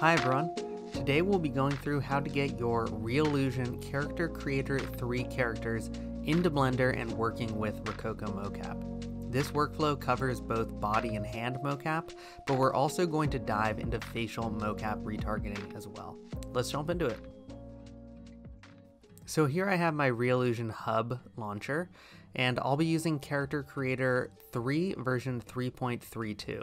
Hi everyone, today we'll be going through how to get your Reallusion Character Creator 3 characters into Blender and working with Rokoko mocap. This workflow covers both body and hand mocap, but we're also going to dive into facial mocap retargeting as well. Let's jump into it. So here I have my Reallusion Hub launcher, and I'll be using Character Creator 3 version 3.32.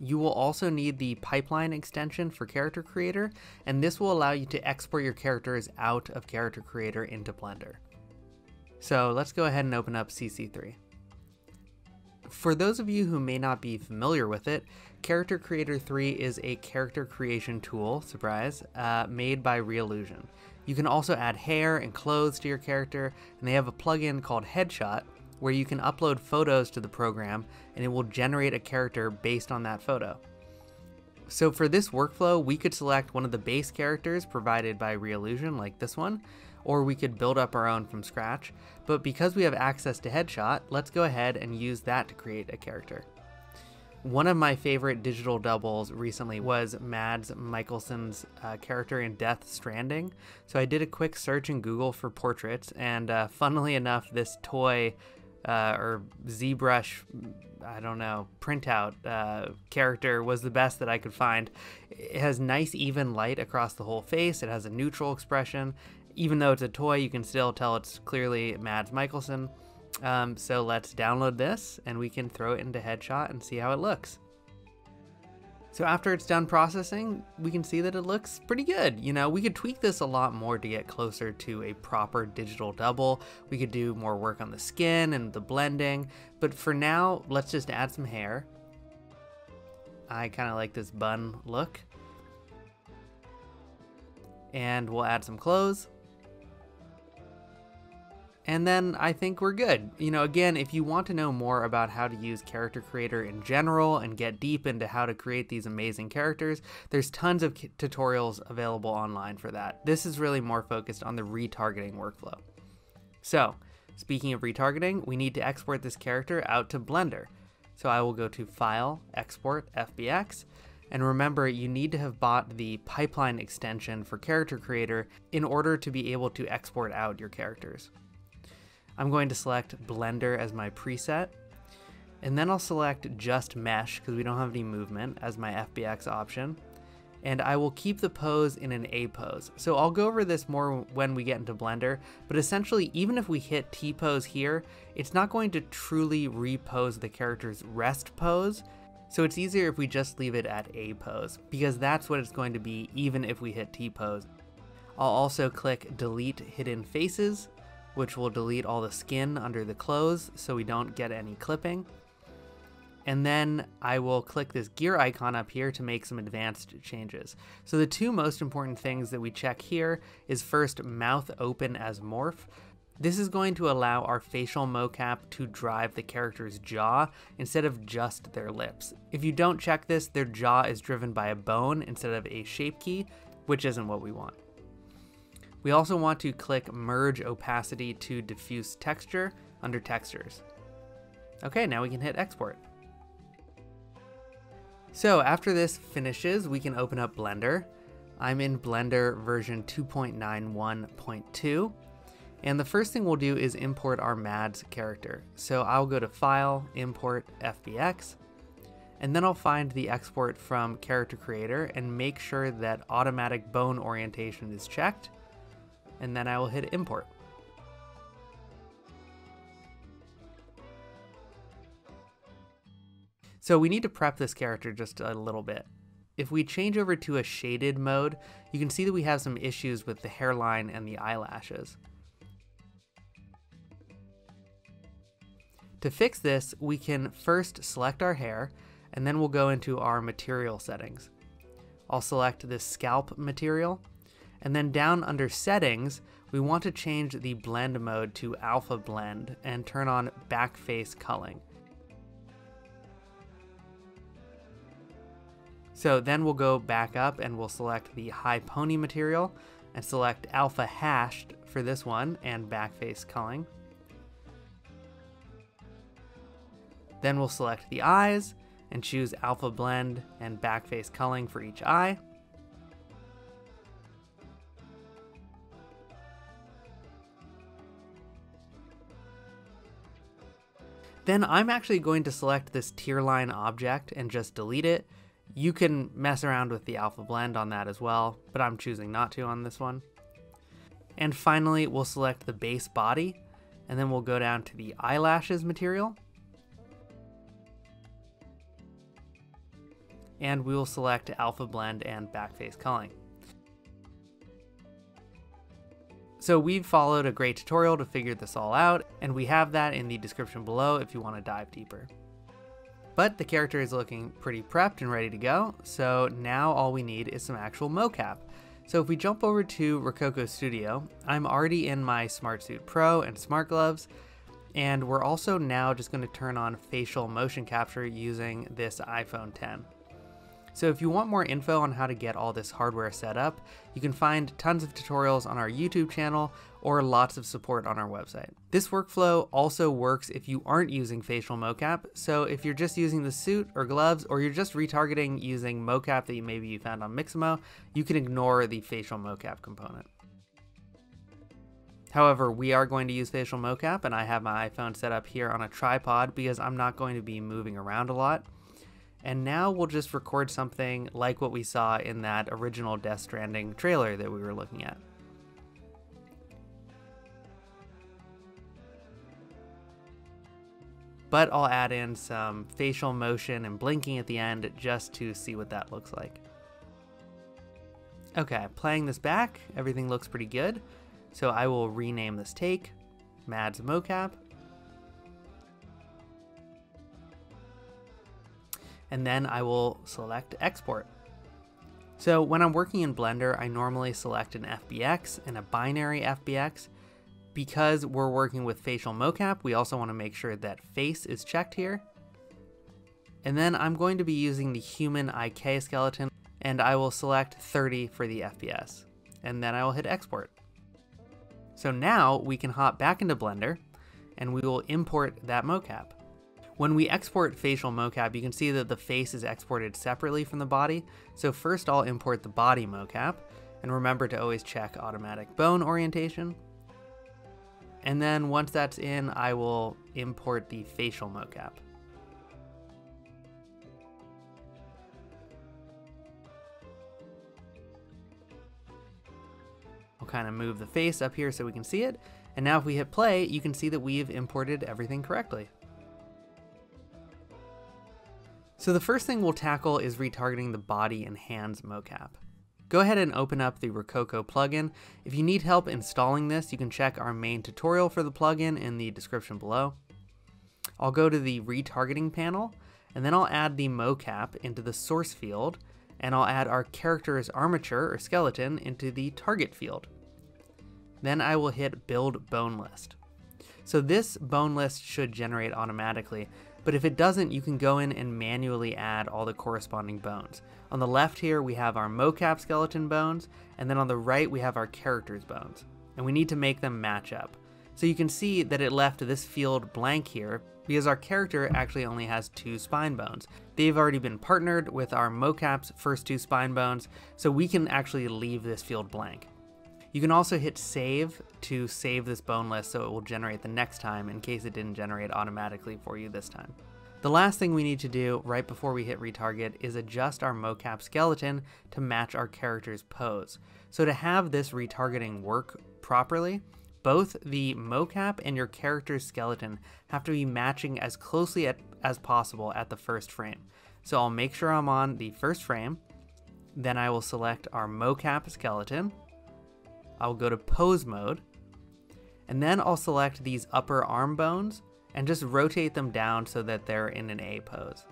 You will also need the Pipeline extension for Character Creator, and this will allow you to export your characters out of Character Creator into Blender. So let's go ahead and open up CC3. For those of you who may not be familiar with it, Character Creator 3 is a character creation tool, surprise, made by Reallusion. You can also add hair and clothes to your character, and they have a plugin called Headshot, where you can upload photos to the program and it will generate a character based on that photo. So for this workflow, we could select one of the base characters provided by Reallusion, like this one, or we could build up our own from scratch. But because we have access to Headshot, let's go ahead and use that to create a character. One of my favorite digital doubles recently was Mads Mikkelsen's character in Death Stranding. So I did a quick search in Google for portraits, and funnily enough, this toy or ZBrush, I don't know, printout character was the best that I could find. It has nice even light across the whole face. It has a neutral expression. Even though it's a toy, you can still tell it's clearly Mads Mikkelsen. So let's download this and we can throw it into Headshot and see how it looks. So after it's done processing, we can see that it looks pretty good. You know, we could tweak this a lot more to get closer to a proper digital double. We could do more work on the skin and the blending, but for now, let's just add some hair. I kind of like this bun look. And we'll add some clothes. And then I think we're good. You know, again, if you want to know more about how to use Character Creator in general and get deep into how to create these amazing characters, there's tons of tutorials available online for that. This is really more focused on the retargeting workflow. So, speaking of retargeting, we need to export this character out to Blender. So I will go to File, Export, FBX. And remember, you need to have bought the Pipeline extension for Character Creator in order to be able to export out your characters. I'm going to select Blender as my preset, and then I'll select Just Mesh, because we don't have any movement, as my FBX option. And I will keep the pose in an A pose. So I'll go over this more when we get into Blender, but essentially, even if we hit T pose here, it's not going to truly repose the character's rest pose. So it's easier if we just leave it at A pose, because that's what it's going to be even if we hit T pose. I'll also click Delete Hidden Faces, which will delete all the skin under the clothes so we don't get any clipping. And then I will click this gear icon up here to make some advanced changes. So the two most important things that we check here is first mouth open as morph. This is going to allow our facial mocap to drive the character's jaw instead of just their lips. If you don't check this, their jaw is driven by a bone instead of a shape key, which isn't what we want. We also want to click Merge Opacity to Diffuse Texture under Textures. Okay, now we can hit Export. So after this finishes, we can open up Blender. I'm in Blender version 2.91.2. And the first thing we'll do is import our Mads character. So I'll go to File, Import, FBX. And then I'll find the export from Character Creator and make sure that automatic bone orientation is checked. And then I will hit import. So we need to prep this character just a little bit. If we change over to a shaded mode, you can see that we have some issues with the hairline and the eyelashes. To fix this, we can first select our hair, and then we'll go into our material settings. I'll select this scalp material. And then down under settings, we want to change the blend mode to alpha blend and turn on backface culling. So then we'll go back up and we'll select the high pony material and select alpha hashed for this one and backface culling. Then we'll select the eyes and choose alpha blend and backface culling for each eye. Then I'm actually going to select this tier line object and just delete it. You can mess around with the alpha blend on that as well, but I'm choosing not to on this one. And finally, we'll select the base body, and then we'll go down to the eyelashes material. And we will select alpha blend and backface culling. So we've followed a great tutorial to figure this all out, and we have that in the description below if you want to dive deeper. But the character is looking pretty prepped and ready to go, so now all we need is some actual mocap. So if we jump over to Rokoko Studio, I'm already in my SmartSuit Pro and Smart Gloves, and we're also now just going to turn on facial motion capture using this iPhone X. So if you want more info on how to get all this hardware set up, you can find tons of tutorials on our YouTube channel or lots of support on our website. This workflow also works if you aren't using facial mocap, so if you're just using the suit or gloves, or you're just retargeting using mocap that maybe you found on Mixamo, you can ignore the facial mocap component. However, we are going to use facial mocap, and I have my iPhone set up here on a tripod because I'm not going to be moving around a lot. And now we'll just record something like what we saw in that original Death Stranding trailer that we were looking at. But I'll add in some facial motion and blinking at the end just to see what that looks like. Okay, playing this back, everything looks pretty good. So I will rename this take Mads Mocap. And then I will select export. So when I'm working in Blender, I normally select an FBX and a binary FBX. Because we're working with facial mocap, we also want to make sure that face is checked here. And then I'm going to be using the human IK skeleton, and I will select 30 for the FPS. And then I will hit export. So now we can hop back into Blender, and we will import that mocap. When we export facial mocap, you can see that the face is exported separately from the body. So first I'll import the body mocap, and remember to always check automatic bone orientation. And then once that's in, I will import the facial mocap. We'll kind of move the face up here so we can see it. And now if we hit play, you can see that we've imported everything correctly. So the first thing we'll tackle is retargeting the body and hands mocap. Go ahead and open up the Rokoko plugin. If you need help installing this, you can check our main tutorial for the plugin in the description below. I'll go to the retargeting panel, and then I'll add the mocap into the source field, and I'll add our character's armature or skeleton into the target field. Then I will hit build bone list. So this bone list should generate automatically, but if it doesn't, you can go in and manually add all the corresponding bones. On the left here, we have our mocap skeleton bones, and then on the right, we have our character's bones. And we need to make them match up. So you can see that it left this field blank here because our character actually only has 2 spine bones. They've already been partnered with our mocap's first 2 spine bones, so we can actually leave this field blank. You can also hit save to save this bone list so it will generate the next time in case it didn't generate automatically for you this time. The last thing we need to do right before we hit retarget is adjust our mocap skeleton to match our character's pose. So to have this retargeting work properly, both the mocap and your character's skeleton have to be matching as closely as possible at the first frame. So I'll make sure I'm on the first frame, then I will select our mocap skeleton, I'll go to pose mode, and then I'll select these upper arm bones and just rotate them down so that they're in an A pose.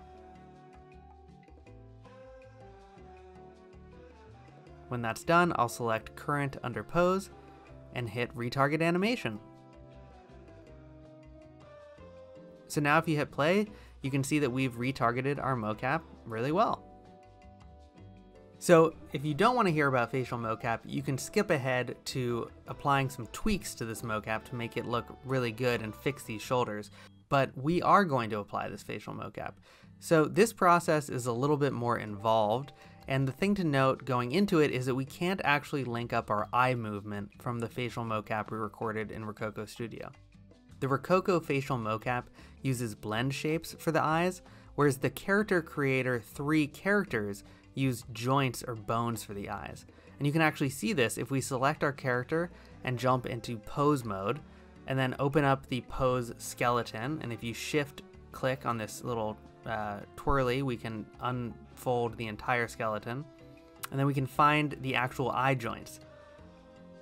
When that's done, I'll select current under pose and hit retarget animation. So now if you hit play, you can see that we've retargeted our mocap really well. So if you don't want to hear about facial mocap, you can skip ahead to applying some tweaks to this mocap to make it look really good and fix these shoulders. But we are going to apply this facial mocap. So this process is a little bit more involved. And the thing to note going into it is that we can't actually link up our eye movement from the facial mocap we recorded in Rokoko Studio. The The Rokoko facial mocap uses blend shapes for the eyes, whereas the Character Creator 3 characters use joints or bones for the eyes. And you can actually see this if we select our character and jump into pose mode, and then open up the pose skeleton. And if you shift click on this little twirly, we can unfold the entire skeleton. And then we can find the actual eye joints.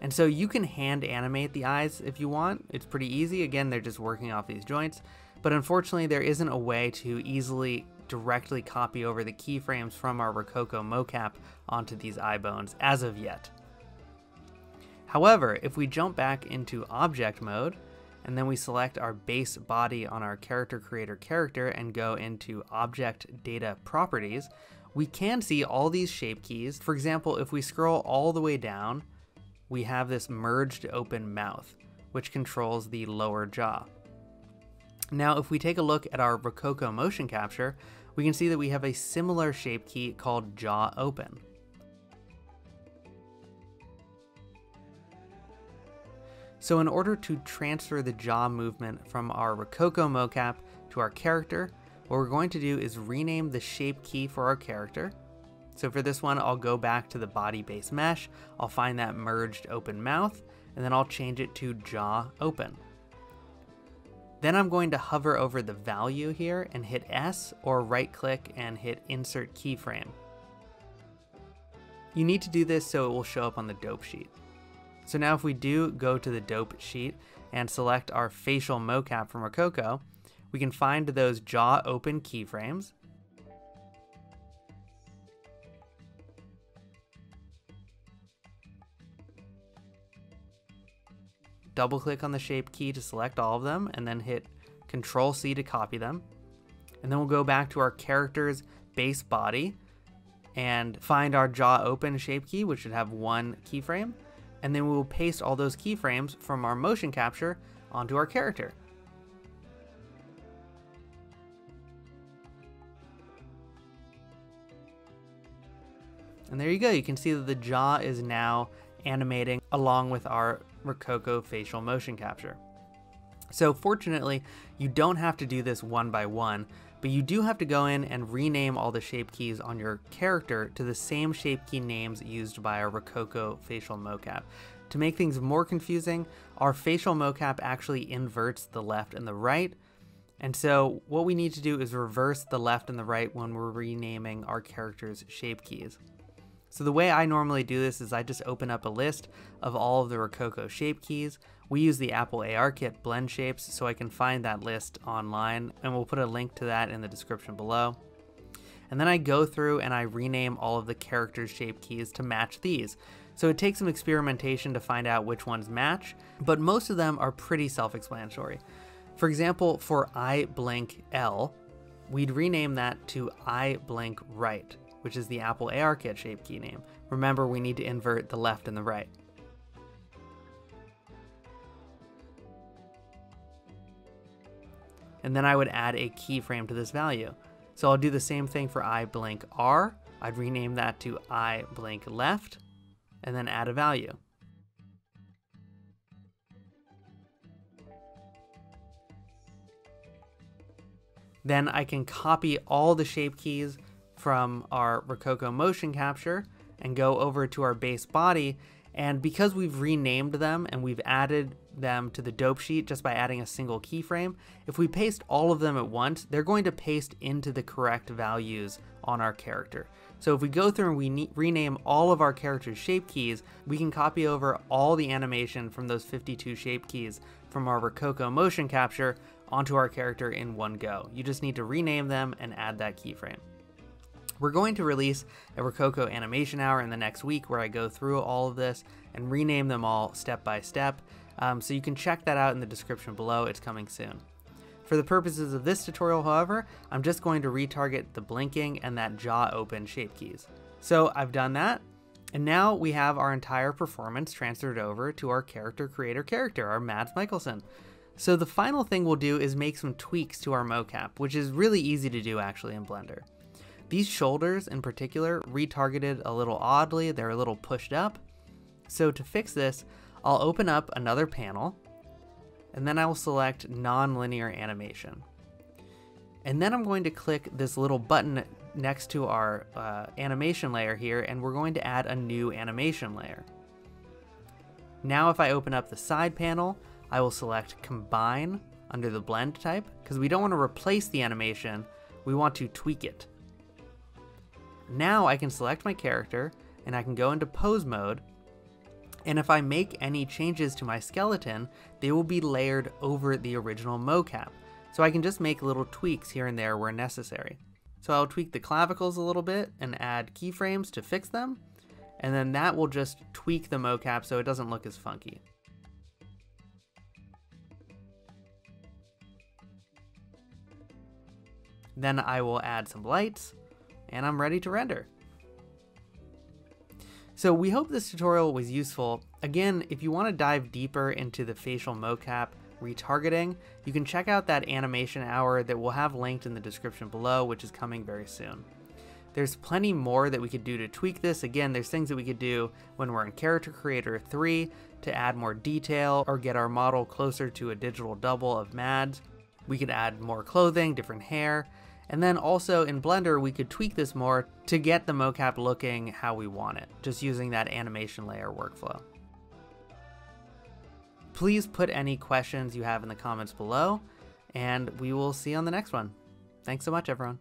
And so you can hand animate the eyes if you want. It's pretty easy. Again, they're just working off these joints. But unfortunately, there isn't a way to easily directly copy over the keyframes from our Rokoko mocap onto these eye bones as of yet. However, if we jump back into object mode, and then we select our base body on our Character Creator character and go into Object Data Properties, we can see all these shape keys. For example, if we scroll all the way down, we have this merged open mouth, which controls the lower jaw. Now, if we take a look at our Rokoko motion capture, we can see that we have a similar shape key called jaw open. So in order to transfer the jaw movement from our Rokoko mocap to our character, what we're going to do is rename the shape key for our character. So for this one, I'll go back to the body base mesh, I'll find that merged open mouth, and then I'll change it to jaw open. Then I'm going to hover over the value here and hit S, or right click and hit insert keyframe. You need to do this so it will show up on the dope sheet. So now if we do go to the dope sheet and select our facial mocap from Rokoko, we can find those jaw open keyframes. Double click on the shape key to select all of them and then hit Control C to copy them. And then we'll go back to our character's base body and find our jaw open shape key, which should have one keyframe. And then we will paste all those keyframes from our motion capture onto our character. And there you go, you can see that the jaw is now animating along with our Rokoko facial motion capture. So fortunately, you don't have to do this one by one, but you do have to go in and rename all the shape keys on your character to the same shape key names used by our Rokoko facial mocap. To make things more confusing, our facial mocap actually inverts the left and the right, and so what we need to do is reverse the left and the right when we're renaming our character's shape keys. So the way I normally do this is I just open up a list of all of the Rokoko shape keys. We use the Apple AR Kit blend shapes, so I can find that list online, and we'll put a link to that in the description below. And then I go through and I rename all of the character shape keys to match these. So it takes some experimentation to find out which ones match, but most of them are pretty self-explanatory. For example, for I blink L, we'd rename that to I blink right, which is the Apple AR Kit shape key name. Remember, we need to invert the left and the right. And then I would add a keyframe to this value. So I'll do the same thing for I blink R. I'd rename that to I blink left, and then add a value. Then I can copy all the shape keys from our Rokoko motion capture and go over to our base body, and because we've renamed them and we've added them to the dope sheet just by adding a single keyframe, if we paste all of them at once, they're going to paste into the correct values on our character. So if we go through and we rename all of our character's shape keys, we can copy over all the animation from those 52 shape keys from our Rokoko motion capture onto our character in one go. You just need to rename them and add that keyframe. We're going to release a Rokoko Animation Hour in the next week where I go through all of this and rename them all step by step, so you can check that out in the description below. It's coming soon. For the purposes of this tutorial, however, I'm just going to retarget the blinking and that jaw open shape keys. So I've done that, and now we have our entire performance transferred over to our Character Creator character, our Mads Mikkelsen. So the final thing we'll do is make some tweaks to our mocap, which is really easy to do actually in Blender. These shoulders in particular retargeted a little oddly, they're a little pushed up. So to fix this, I'll open up another panel and then I will select non-linear animation. And then I'm going to click this little button next to our animation layer here, and we're going to add a new animation layer. Now if I open up the side panel, I will select Combine under the blend type, because we don't want to replace the animation, we want to tweak it. Now I can select my character, and I can go into pose mode, and if I make any changes to my skeleton, they will be layered over the original mocap. So I can just make little tweaks here and there where necessary. So I'll tweak the clavicles a little bit and add keyframes to fix them, and then that will just tweak the mocap so it doesn't look as funky. Then I will add some lights, and I'm ready to render. So we hope this tutorial was useful. Again, if you want to dive deeper into the facial mocap retargeting, you can check out that animation hour that we'll have linked in the description below, which is coming very soon. There's plenty more that we could do to tweak this. Again, there's things that we could do when we're in Character Creator 3 to add more detail or get our model closer to a digital double of Mads. We could add more clothing, different hair, and then also in Blender, we could tweak this more to get the mocap looking how we want it, just using that animation layer workflow. Please put any questions you have in the comments below, and we will see you on the next one. Thanks so much, everyone.